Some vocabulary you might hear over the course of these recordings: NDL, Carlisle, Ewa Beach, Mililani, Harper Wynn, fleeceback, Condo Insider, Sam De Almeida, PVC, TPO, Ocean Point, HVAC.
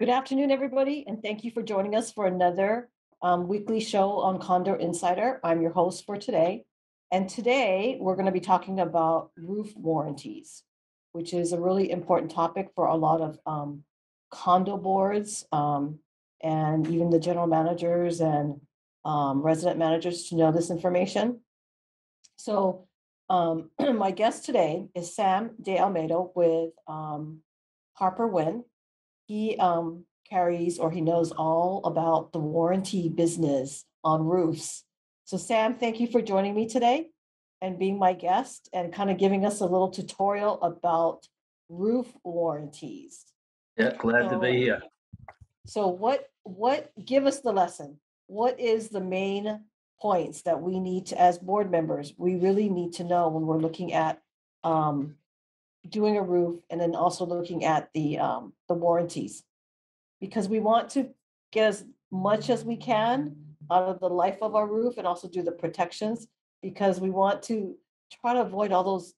Good afternoon, everybody, and thank you for joining us for another weekly show on Condo Insider. I'm your host for today, and today we're going to be talking about roof warranties, which is a really important topic for a lot of condo boards and even the general managers and resident managers to know this information. So my guest today is Sam De Almeida with Harper Wynn. He knows all about the warranty business on roofs. So Sam, thank you for joining me today and being my guest and kind of giving us a little tutorial about roof warranties. Yeah, glad to be here. So what give us the lesson. What is the main points that we need to, as board members, we really need to know when we're looking at doing a roof, and then also looking at the warranties, because we want to get as much as we can out of the life of our roof and also do the protections, because we want to try to avoid all those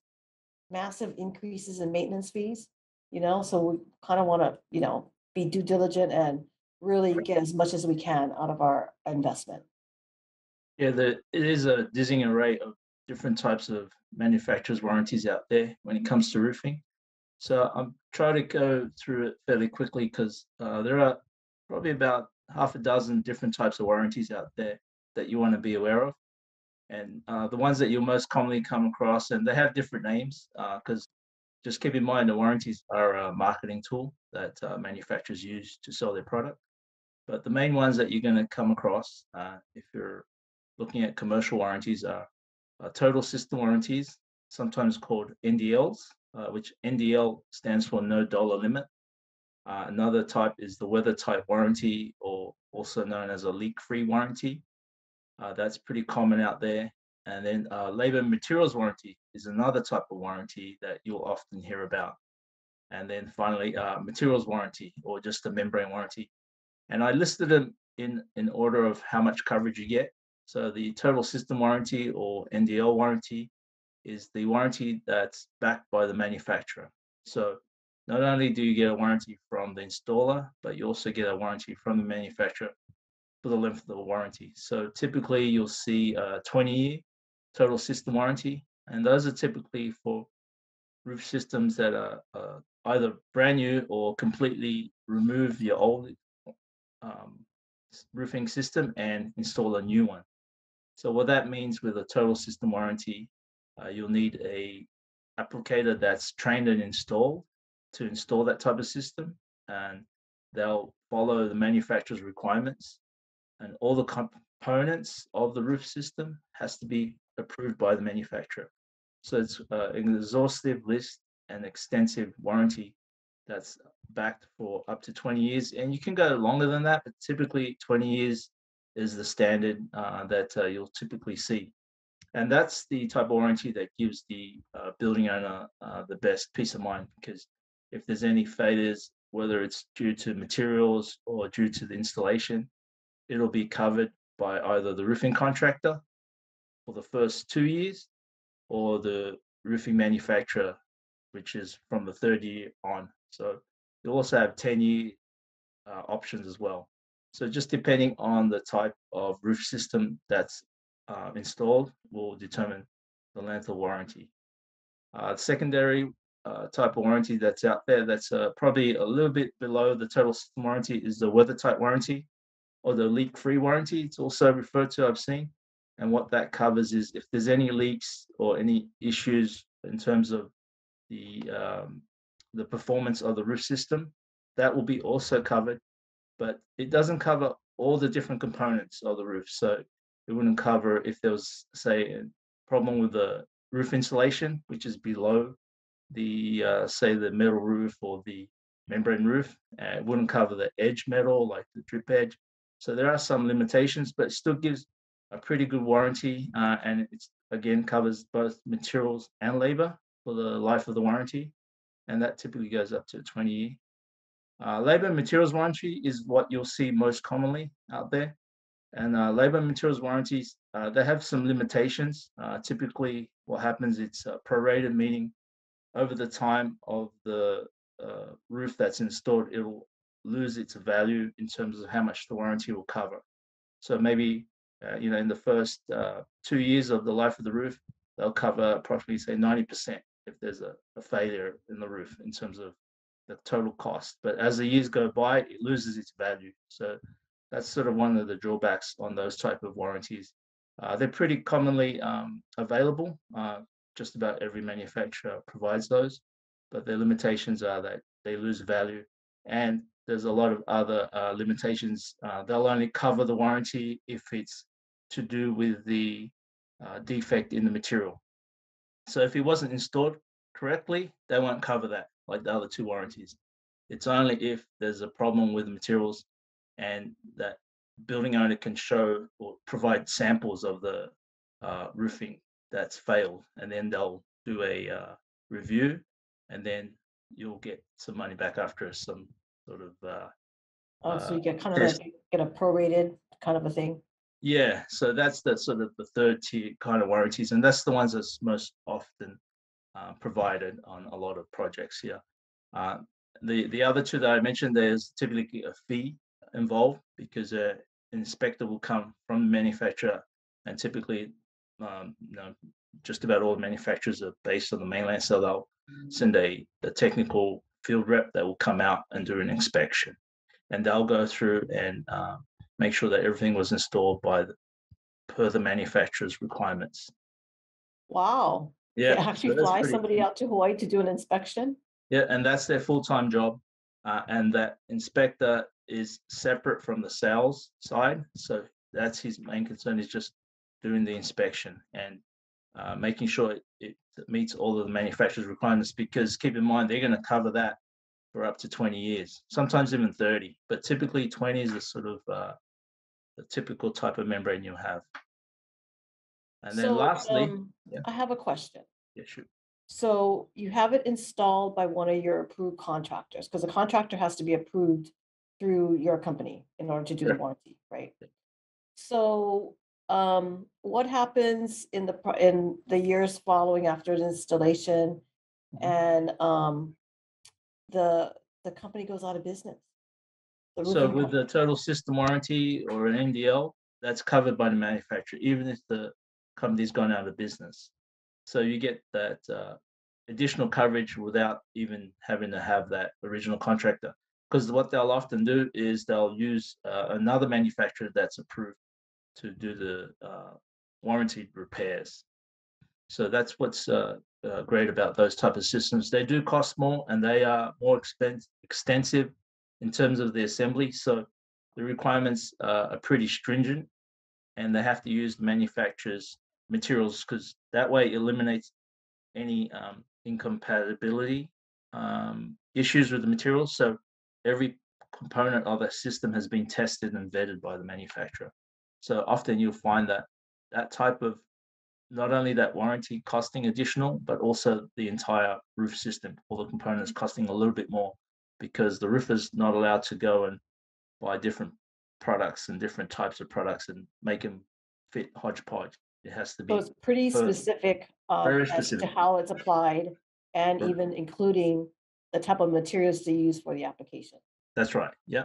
massive increases in maintenance fees, you know, so we kind of want to, you know, be due diligent and really get as much as we can out of our investment. Yeah, it is a dizzying array of different types of manufacturers' warranties out there when it comes to roofing. So I'm trying to go through it fairly quickly because there are probably about half a dozen different types of warranties out there that you want to be aware of. And the ones that you'll most commonly come across, and they have different names because just keep in mind the warranties are a marketing tool that manufacturers use to sell their product. But the main ones that you're going to come across if you're looking at commercial warranties are total system warranties, sometimes called NDLs, which NDL stands for no dollar limit. Another type is the weather type warranty, or also known as a leak-free warranty. That's pretty common out there. And then labor and materials warranty is another type of warranty that you'll often hear about. And then finally, materials warranty, or just a membrane warranty. And I listed them in order of how much coverage you get. So the total system warranty, or NDL warranty, is the warranty that's backed by the manufacturer. So not only do you get a warranty from the installer, but you also get a warranty from the manufacturer for the length of the warranty. So typically you'll see a 20-year total system warranty, and those are typically for roof systems that are either brand new or completely remove your old roofing system and install a new one. So what that means with a total system warranty, you'll need a applicator that's trained and installed to install that type of system, and they'll follow the manufacturer's requirements, and all the components of the roof system has to be approved by the manufacturer. So it's an exhaustive list and extensive warranty that's backed for up to 20 years, and you can go longer than that, but typically 20 years is the standard that you'll typically see. And that's the type of warranty that gives the building owner the best peace of mind, because if there's any failures, whether it's due to materials or due to the installation, it'll be covered by either the roofing contractor for the first 2 years or the roofing manufacturer, which is from the third year on. So you'll also have 10-year options as well. So just depending on the type of roof system that's installed will determine the length of warranty. Secondary type of warranty that's out there that's probably a little bit below the total system warranty is the weather type warranty, or the leak-free warranty. It's also referred to, I've seen. And what that covers is if there's any leaks or any issues in terms of the performance of the roof system, that will be also covered, but it doesn't cover all the different components of the roof. So it wouldn't cover if there was, say, a problem with the roof insulation, which is below the, say, the metal roof or the membrane roof. It wouldn't cover the edge metal, like the drip edge. So there are some limitations, but it still gives a pretty good warranty. And it's, again, covers both materials and labor for the life of the warranty. And that typically goes up to 20 years. Labor and materials warranty is what you'll see most commonly out there. And labor and materials warranties, they have some limitations. Typically what happens, it's prorated, meaning over the time of the roof that's installed, it will lose its value in terms of how much the warranty will cover. So maybe, in the first 2 years of the life of the roof, they'll cover approximately, say, 90% if there's a failure in the roof in terms of the total cost. But as the years go by, it loses its value. So that's sort of one of the drawbacks on those type of warranties. They're pretty commonly available. Just about every manufacturer provides those, but their limitations are that they lose value. And there's a lot of other limitations. They'll only cover the warranty if it's to do with the defect in the material. So if it wasn't installed correctly, they won't cover that like the other two warranties. It's only if there's a problem with the materials and that building owner can show or provide samples of the roofing that's failed, and then they'll do a review, and then you'll get some money back after some sort of so you get kind of like get a prorated kind of a thing. Yeah, so that's the sort of the third tier kind of warranties, and that's the ones that's most often provided on a lot of projects here. The other two that I mentioned, there's typically a fee involved because an inspector will come from the manufacturer, and typically just about all the manufacturers are based on the mainland, so they'll send a technical field rep that will come out and do an inspection, and they'll go through and make sure that everything was installed per the manufacturer's requirements. Wow. Yeah. They actually fly somebody out to Hawaii to do an inspection? Yeah, and that's their full-time job. And that inspector is separate from the sales side. So that's his main concern, is just doing the inspection and making sure it meets all of the manufacturer's requirements, because keep in mind, they're going to cover that for up to 20 years, sometimes even 30, but typically 20 is the sort of the typical type of membrane you'll have. And then so, lastly, I have a question. Yeah, sure. So you have it installed by one of your approved contractors, because the contractor has to be approved through your company in order to do the warranty, right? Yeah. So what happens in the years following after the installation, and the company goes out of business? So with the total system warranty or an NDL, that's covered by the manufacturer, even if the company's gone out of business. So you get that additional coverage without even having to have that original contractor. Because what they'll often do is they'll use another manufacturer that's approved to do the warranty repairs. So that's what's great about those type of systems. They do cost more, and they are more extensive in terms of the assembly. So the requirements are pretty stringent, and they have to use the manufacturer's materials, because that way eliminates any incompatibility issues with the materials. So every component of a system has been tested and vetted by the manufacturer. So often you'll find that that type of, not only that warranty costing additional, but also the entire roof system, all the components costing a little bit more, because the roofer's not allowed to go and buy different products and different types of products and make them fit hodgepodge. It has to be. So it's pretty specific, as to how it's applied, and even including the type of materials to use for the application. That's right. Yeah.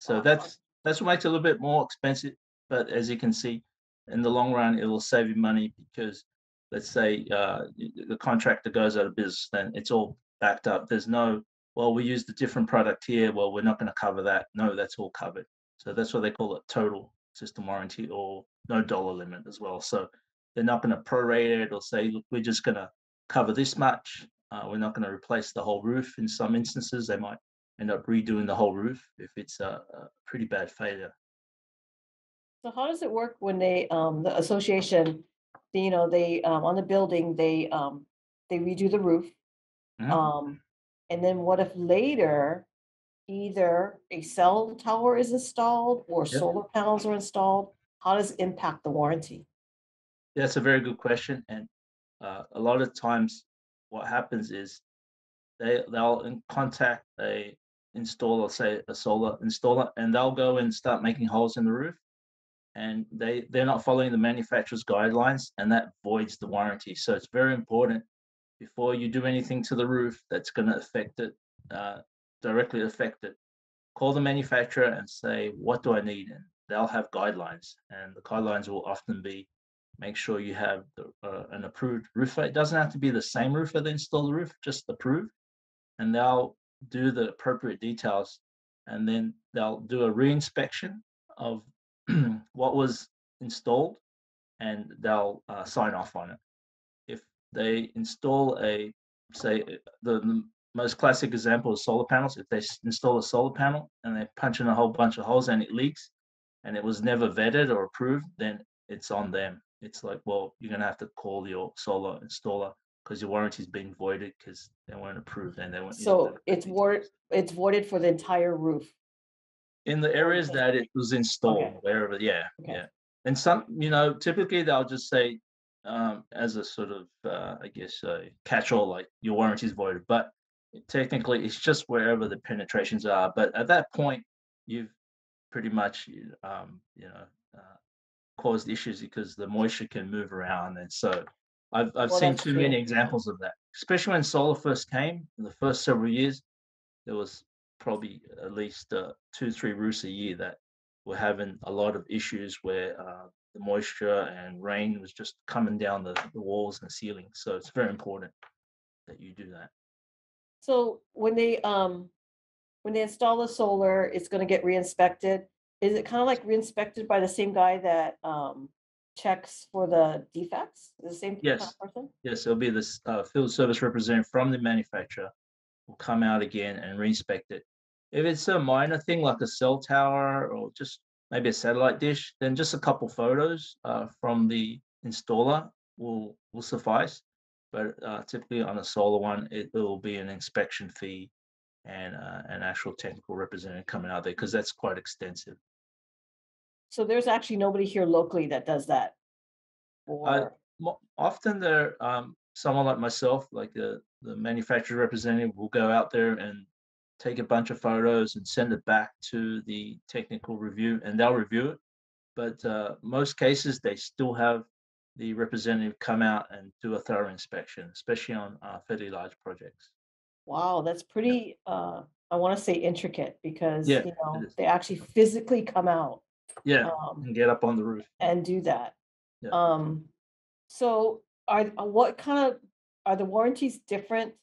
So that's what makes it a little bit more expensive, but as you can see, in the long run, it will save you money, because let's say the contractor goes out of business, then it's all backed up. There's no, well, we used a different product here, well, we're not going to cover that. No, that's all covered. So that's what they call it, total system warranty, or no dollar limit as well. So they're not going to prorate it or say, look, we're just going to cover this much. We're not going to replace the whole roof. In some instances, they might end up redoing the whole roof if it's a pretty bad failure. So how does it work when they, the association, they on the building, they redo the roof, and then what if later either a cell tower is installed or solar panels are installed? How does it impact the warranty? That's a very good question, and a lot of times what happens is they'll contact a installer, say a solar installer, and they'll go and start making holes in the roof. And they're not following the manufacturer's guidelines, and that voids the warranty. So it's very important, before you do anything to the roof that's going to directly affect it, call the manufacturer and say, what do I need? And they'll have guidelines, and the guidelines will often be, make sure you have an approved roofer. It doesn't have to be the same roofer that installed the roof, just approved, and they'll do the appropriate details, and then they'll do a re-inspection of what was installed, and they'll sign off on it. If they install a, say, the most classic example is solar panels. If they install a solar panel and they punch in a whole bunch of holes and it leaks and it was never vetted or approved, then it's on them. It's like, well, you're going to have to call your solar installer because your warranty's been voided because they weren't approved and they weren't. So it's voided for the entire roof. In the areas that it was installed, okay. Wherever, yeah, okay. Yeah. And some, you know, typically they'll just say, as a sort of, I guess, a catch-all, like your warranty's voided. But technically, it's just wherever the penetrations are. But at that point, you've pretty much, you know, caused issues because the moisture can move around. And so I've seen too many examples of that, especially when solar first came in the first several years. There was probably at least 2-3 roofs a year that were having a lot of issues where the moisture and rain was just coming down the walls and the ceiling. So it's very important that you do that. So when they install the solar, it's going to get re-inspected. Is it kind of like re-inspected by the same guy that checks for the defects? The same person? Yes, it'll be this field service representative from the manufacturer will come out again and re-inspect it. If it's a minor thing like a cell tower or just maybe a satellite dish, then just a couple photos from the installer will suffice. But typically on a solar one, it will be an inspection fee and an actual technical representative coming out there because that's quite extensive. So there's actually nobody here locally that does that? Or... often they're someone like myself, like the manufacturer representative will go out there and take a bunch of photos and send it back to the technical review, and they'll review it. But most cases, they still have the representative come out and do a thorough inspection, especially on fairly large projects. Wow, that's pretty, I want to say intricate because, you know, they actually physically come out. Yeah, and get up on the roof. And do that. Yeah. So are the warranties different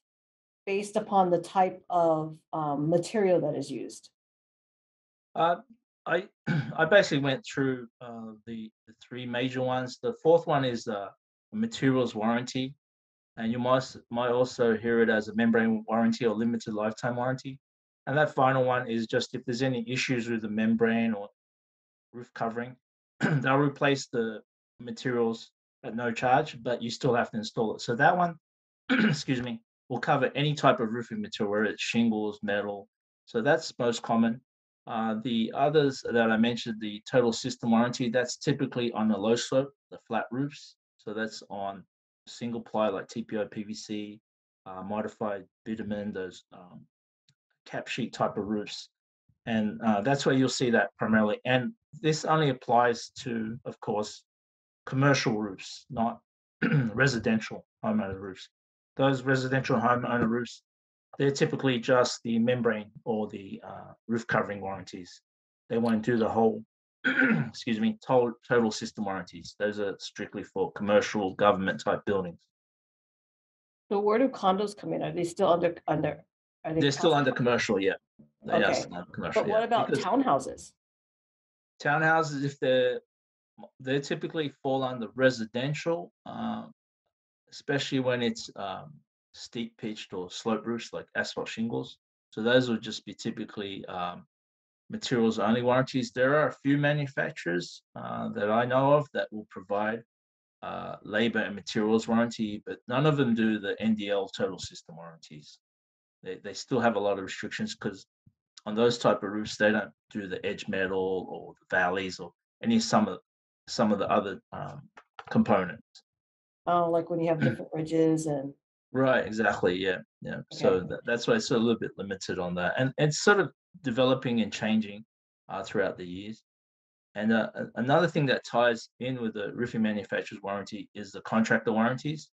based upon the type of material that is used? I basically went through the three major ones. The fourth one is a materials warranty. And you might also hear it as a membrane warranty or limited lifetime warranty. And that final one is just if there's any issues with the membrane or roof covering, they'll replace the materials at no charge, but you still have to install it. So that one, excuse me, will cover any type of roofing material, whether it's shingles, metal. So that's most common. The others that I mentioned, the total system warranty, that's typically on the low slope, the flat roofs. So that's on single ply like TPO, PVC, modified bitumen, those cap sheet type of roofs. And that's where you'll see that primarily. And this only applies to, of course, commercial roofs, not residential homeowner roofs. Those residential homeowner roofs, they're typically just the membrane or the roof covering warranties. They won't do the whole, excuse me, total system warranties. Those are strictly for commercial government type buildings. So where do condos come in? Are they still under? They're still under commercial, yeah. They are still under commercial. But what about townhouses? Townhouses, if they typically fall under residential, especially when it's steep pitched or slope roofs like asphalt shingles. So those would just be typically materials only warranties. There are a few manufacturers that I know of that will provide labor and materials warranty, but none of them do the NDL total system warranties. They still have a lot of restrictions because on those type of roofs, they don't do the edge metal or the valleys or any some of the other components. Oh, like when you have different ridges and... Right, exactly, yeah. Yeah. Okay. So that's why it's a little bit limited on that. And it's sort of developing and changing throughout the years. And another thing that ties in with the roofing manufacturer's warranty is the contractor warranties.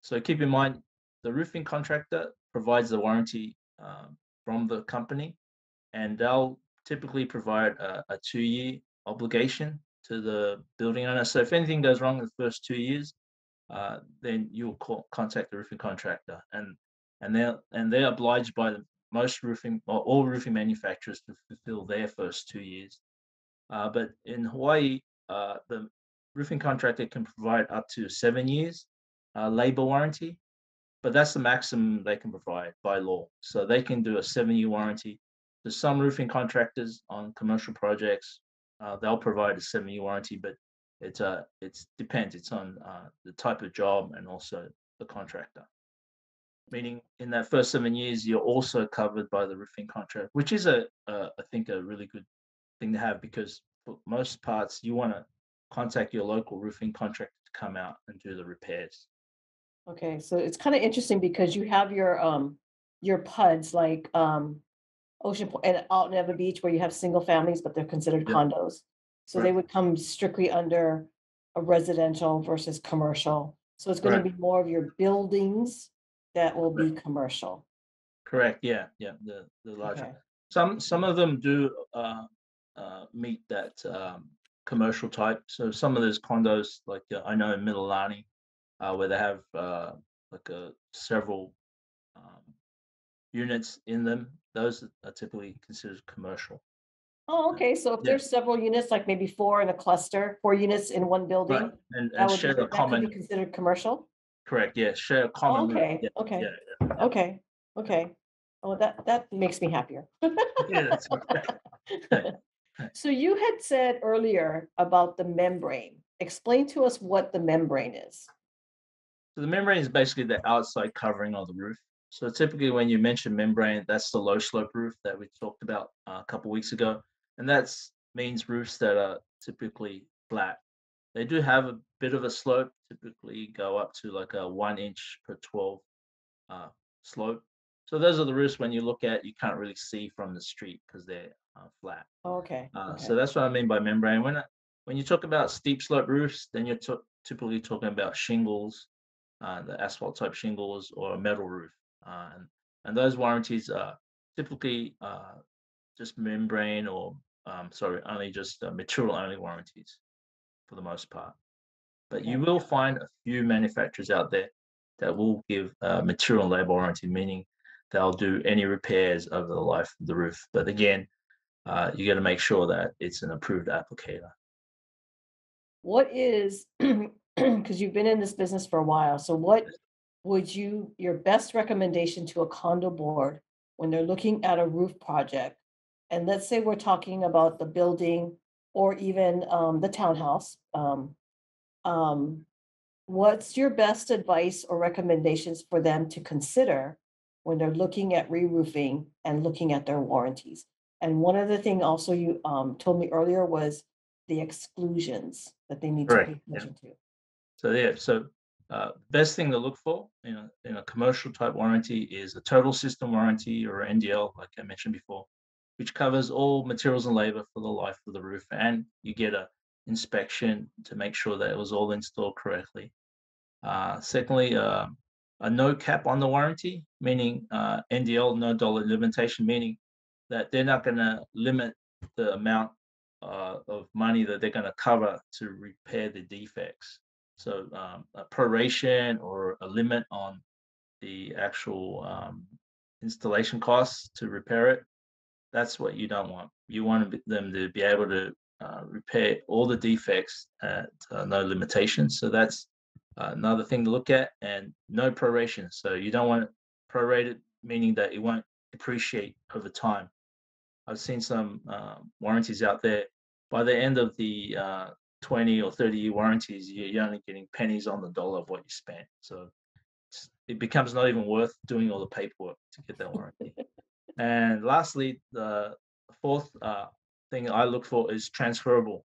So keep in mind, the roofing contractor provides the warranty from the company, and they'll typically provide a 2-year obligation to the building owner. So if anything goes wrong in the first 2 years, then you'll contact the roofing contractor, and they're obliged by most roofing or all roofing manufacturers to fulfill their first 2 years. But in Hawaii, the roofing contractor can provide up to 7 years labor warranty, but that's the maximum they can provide by law. So they can do a 7-year warranty. There's some roofing contractors on commercial projects, they'll provide a 7-year warranty, but it's depends. It's on the type of job and also the contractor. Meaning in that first 7 years, you're also covered by the roofing contract, which is I think a really good thing to have, because for most parts, you want to contact your local roofing contractor to come out and do the repairs. Okay, so it's kind of interesting because you have your PUDs like Ocean Point and out in Ewa Beach where you have single families, but they're considered condos. So they would come strictly under a residential versus commercial. So it's going to be more of your buildings that will be commercial. Correct. Yeah. Yeah. The larger. Okay. Some of them do meet that commercial type. So some of those condos, like I know in Mililani, where they have like several units in them, those are typically considered commercial. Oh, okay. So if there's several units, like maybe four in a cluster, 4 units in one building, and share a common, be considered commercial. Correct. Yeah, share a common. Oh, okay. Yeah, okay. Yeah, yeah. Okay. Okay. Oh, that makes me happier. Yeah, that's okay. So you had said earlier about the membrane. Explain to us what the membrane is. So the membrane is basically the outside covering of the roof. So typically, when you mention membrane, that's the low slope roof that we talked about a couple of weeks ago. And that means roofs that are typically flat. They do have a bit of a slope, typically go up to like a 1 inch per 12 slope. So those are the roofs when you look at, you can't really see from the street because they're flat. Okay. Okay. So that's what I mean by membrane. When you talk about steep slope roofs, then you're typically talking about shingles, the asphalt type shingles or a metal roof. And those warranties are typically just membrane or, only just material only warranties for the most part. But you will find a few manufacturers out there that will give material and labor warranty, meaning they'll do any repairs over the life of the roof. But again, you got to make sure that it's an approved applicator. What is, because you've been in this business for a while, so what would you, your best recommendation to a condo board when they're looking at a roof project, and let's say we're talking about the building or even the townhouse, what's your best advice or recommendations for them to consider when they're looking at re-roofing and looking at their warranties? And one other thing also you told me earlier was the exclusions that they need to pay attention to. Best thing to look for in a commercial type warranty is a total system warranty, or NDL, like I mentioned before, which covers all materials and labor for the life of the roof. And you get an inspection to make sure that it was all installed correctly. Secondly, a no cap on the warranty, meaning NDL, no dollar limitation, meaning that they're not going to limit the amount of money that they're going to cover to repair the defects. So a proration or a limit on the actual installation costs to repair it, that's what you don't want. You want them to be able to repair all the defects at no limitations. So that's another thing to look at, and no proration. So you don't want it prorated, meaning that it won't depreciate over time. I've seen some warranties out there. By the end of the 20 or 30-year warranties, you're only getting pennies on the dollar of what you spent. So it becomes not even worth doing all the paperwork to get that warranty. And lastly, the fourth thing I look for is transferable.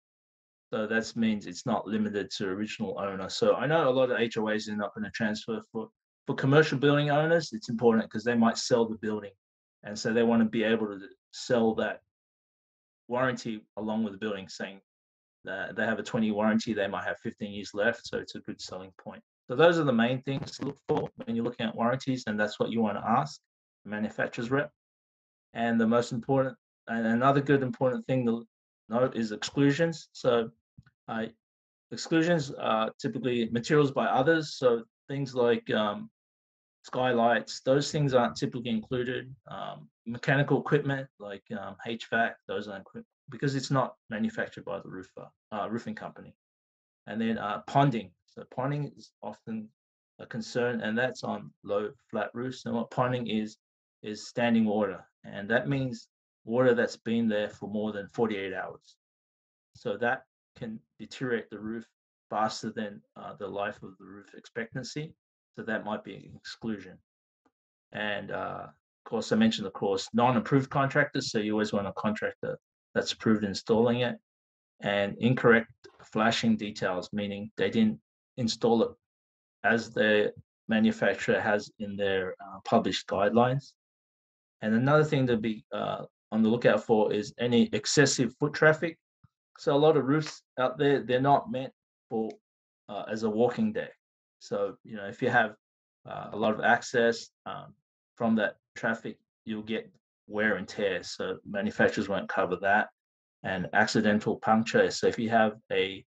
So that means it's not limited to original owner. So I know a lot of HOAs are not going to transfer. For commercial building owners, it's important because they might sell the building. And so they want to be able to sell that warranty along with the building, saying, they have a 20-year warranty, they might have 15 years left, so it's a good selling point. So those are the main things to look for when you're looking at warranties, and that's what you want to ask the manufacturer's rep. And the most important And another good important thing to note is exclusions. So exclusions are typically materials by others. So things like skylights, those things aren't typically included. Mechanical equipment like HVAC, those aren't included because it's not manufactured by the roofer, roofing company. And then ponding. So ponding is often a concern, and that's on low flat roofs. And what ponding is standing water, and that means water that's been there for more than 48 hours. So that can deteriorate the roof faster than the life of the roof expectancy. So that might be an exclusion. And of course, I mentioned, of course, non-approved contractors. So you always want a contractor that's approved installing it. And incorrect flashing details, meaning they didn't install it as the manufacturer has in their published guidelines. And another thing to be on the lookout for is any excessive foot traffic. So a lot of roofs out there, they're not meant for as a walking deck. So, you know, if you have a lot of access from that traffic, you'll get wear and tear. So manufacturers won't cover that. And accidental puncture. So if you have a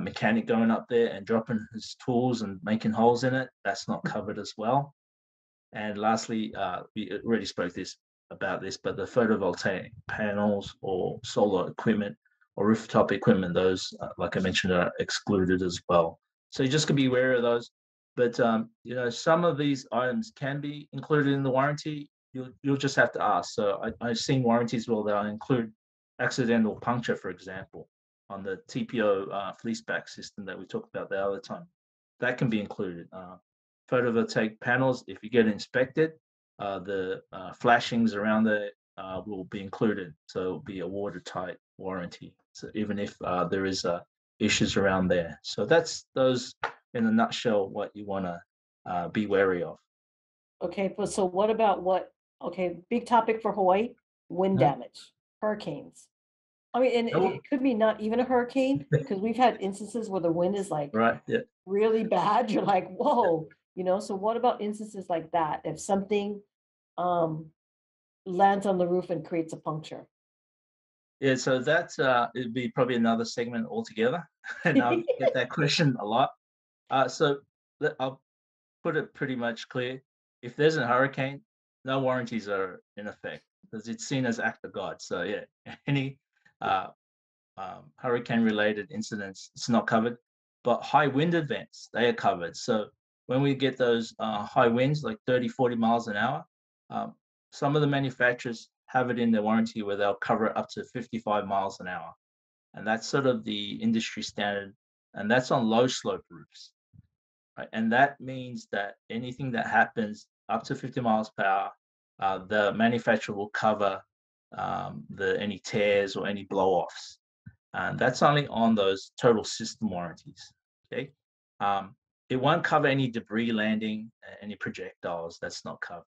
mechanic going up there and dropping his tools and making holes in it, that's not covered as well. And lastly, we already spoke about this, but the photovoltaic panels or solar equipment or rooftop equipment, those, like I mentioned, are excluded as well. So you just could be aware of those. But you know, some of these items can be included in the warranty. You'll just have to ask. So I've seen warranties where they'll include accidental puncture, for example, on the TPO fleeceback system that we talked about the other time. That can be included. Photovoltaic panels, if you get inspected, the flashings around there will be included. So it'll be a watertight warranty. So even if there is issues around there. So that's those in a nutshell, what you wanna be wary of. Okay, but so what about big topic for Hawaii, wind damage, hurricanes. I mean, and it could be not even a hurricane, because we've had instances where the wind is like really bad. You're like, whoa, you know. So what about instances like that? If something lands on the roof and creates a puncture. Yeah, so that's it'd be probably another segment altogether, and I get that question a lot. So I'll put it pretty much clear: if there's a hurricane, no warranties are in effect because it's seen as act of God. So yeah, any hurricane-related incidents, it's not covered, but high wind events, they are covered. So when we get those high winds, like 30, 40 miles an hour, some of the manufacturers have it in their warranty where they'll cover up to 55 miles an hour. And that's sort of the industry standard, and that's on low slope roofs, right? And that means that anything that happens up to 50 miles per hour, the manufacturer will cover any tears or any blow-offs, and that's only on those total system warranties. Okay, it won't cover any debris landing, any projectiles. That's not covered.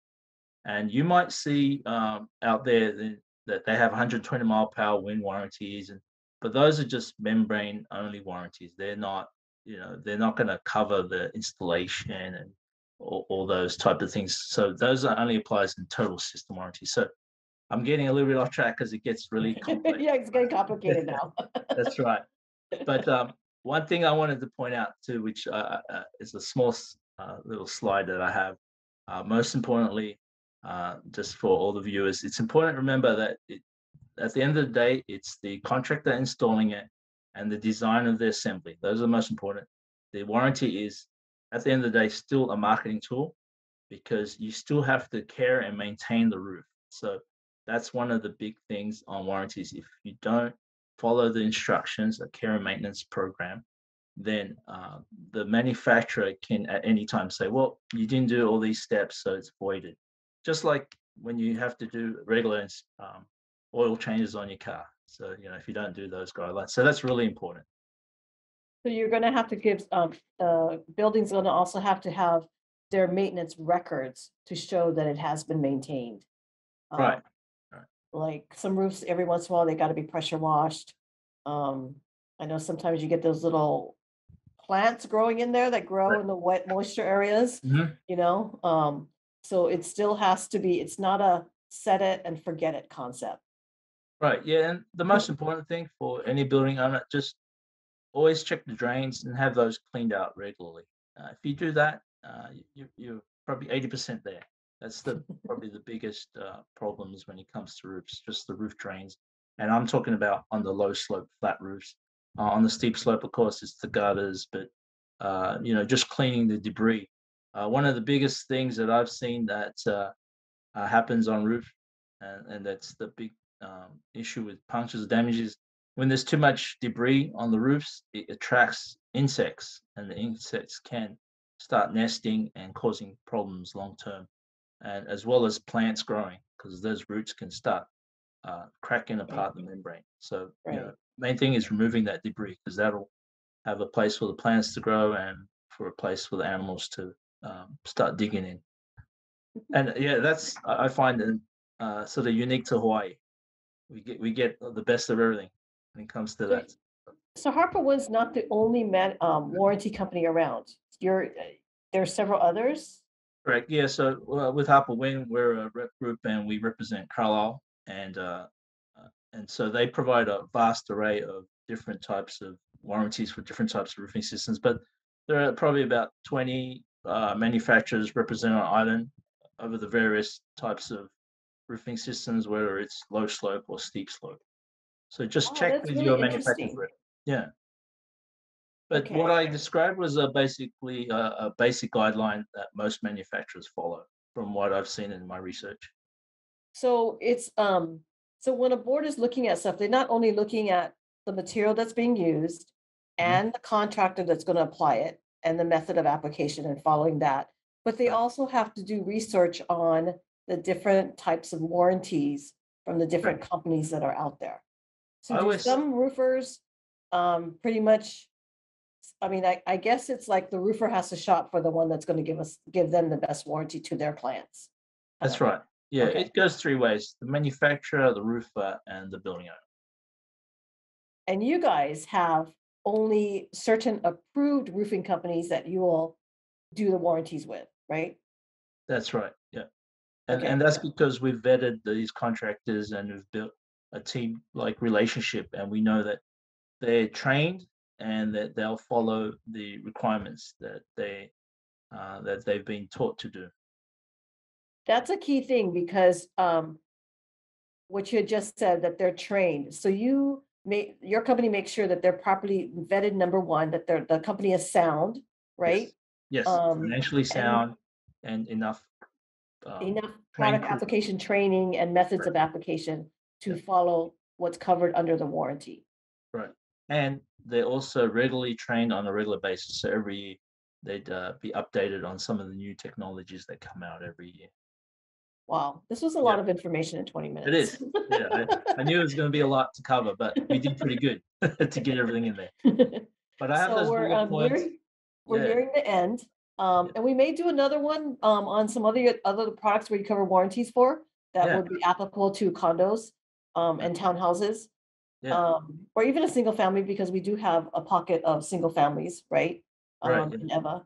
And you might see out there that they have 120 mile per hour wind warranties, but those are just membrane only warranties. They're not, you know, they're not going to cover the installation and all those type of things. So those are only applies in total system warranties. So I'm getting a little bit off track because it gets really complex. Yeah, it's getting complicated now. That's right. But one thing I wanted to point out too, which is a small little slide that I have. Most importantly, just for all the viewers, it's important to remember that at the end of the day, it's the contractor installing it and the design of the assembly. Those are the most important. The warranty is, at the end of the day, still a marketing tool because you still have to care and maintain the roof. So that's one of the big things on warranties. If you don't follow the instructions, a care and maintenance program, then the manufacturer can at any time say, well, you didn't do all these steps, so it's voided. Just like when you have to do regular oil changes on your car. So, you know, if you don't do those guidelines. So that's really important. So you're going to have to give, buildings are going to also have to have their maintenance records to show that it has been maintained. Right. Like some roofs, every once in a while, they got to be pressure washed. I know sometimes you get those little plants growing in there that grow in the wet moisture areas, you know. So it still has to be, it's not a set it and forget it concept. Right. Yeah. And the most important thing for any building owner, just always check the drains and have those cleaned out regularly. If you do that, you're probably 80% there. That's the probably the biggest problems when it comes to roofs, just the roof drains. And I'm talking about on the low slope flat roofs. On the steep slope, of course, it's the gutters, but you know, just cleaning the debris. One of the biggest things that I've seen that happens on roof, and that's the big issue with punctures, damages, when there's too much debris on the roofs, it attracts insects, and the insects can start nesting and causing problems long term, and as well as plants growing, because those roots can start cracking apart the membrane. So you know, main thing is removing that debris, because that'll have a place for the plants to grow and for a place for the animals to start digging in. And yeah, that's, I find it sort of unique to Hawaii. We get the best of everything when it comes to that. So Harper Wynn's not the only warranty company around. There are several others? Correct. Yeah. So with Harper Wynn, we're a rep group and we represent Carlisle. And so they provide a vast array of different types of warranties for different types of roofing systems. But there are probably about 20 manufacturers represented on island over the various types of roofing systems, whether it's low slope or steep slope. So just check with your manufacturer. Yeah. But what I described was a basic guideline that most manufacturers follow from what I've seen in my research. So it's so when a board is looking at stuff, they're not only looking at the material that's being used and the contractor that's going to apply it and the method of application and following that, but they also have to do research on the different types of warranties from the different companies that are out there. So some roofers pretty much, I mean, I guess it's like the roofer has to shop for the one that's going to give them the best warranty to their clients. That's right. Yeah, it goes three ways: the manufacturer, the roofer, and the building owner. And you guys have only certain approved roofing companies that you will do the warranties with, right? That's right, yeah. And that's because we've vetted these contractors and we've built a team-like relationship, and we know that they're trained and that they'll follow the requirements that they've been taught to do. That's a key thing, because what you had just said, that they're trained. So your company makes sure that they're properly vetted, number one, that the company is sound, right? Yes, financially sound and enough product application training and methods of application to follow what's covered under the warranty. Right. And they're also regularly trained on a regular basis. So every year they'd be updated on some of the new technologies that come out every year. Wow, this was a lot of information in 20 minutes. It is. Yeah, I knew it was going to be a lot to cover, but we did pretty good to get everything in there. But I have those bullet points. We're nearing the end, and we may do another one on some other products where you cover warranties for that would be applicable to condos and townhouses, or even a single family, because we do have a pocket of single families, right? In Ewa.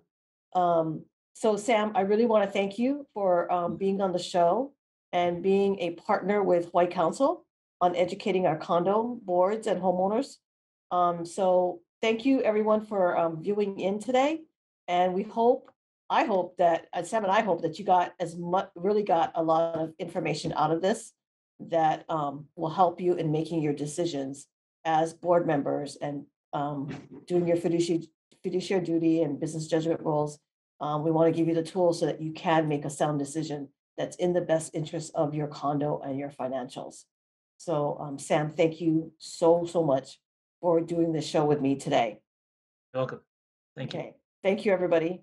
So Sam, I really want to thank you for being on the show and being a partner with Hawaii Council on educating our condo boards and homeowners. So thank you everyone for viewing in today. And Sam and I hope that you really got a lot of information out of this that will help you in making your decisions as board members and doing your fiduciary duty and business judgment roles. We want to give you the tools so that you can make a sound decision that's in the best interest of your condo and your financials. So Sam, thank you so much for doing this show with me today. You're welcome. Thank you. Okay. Thank you, everybody.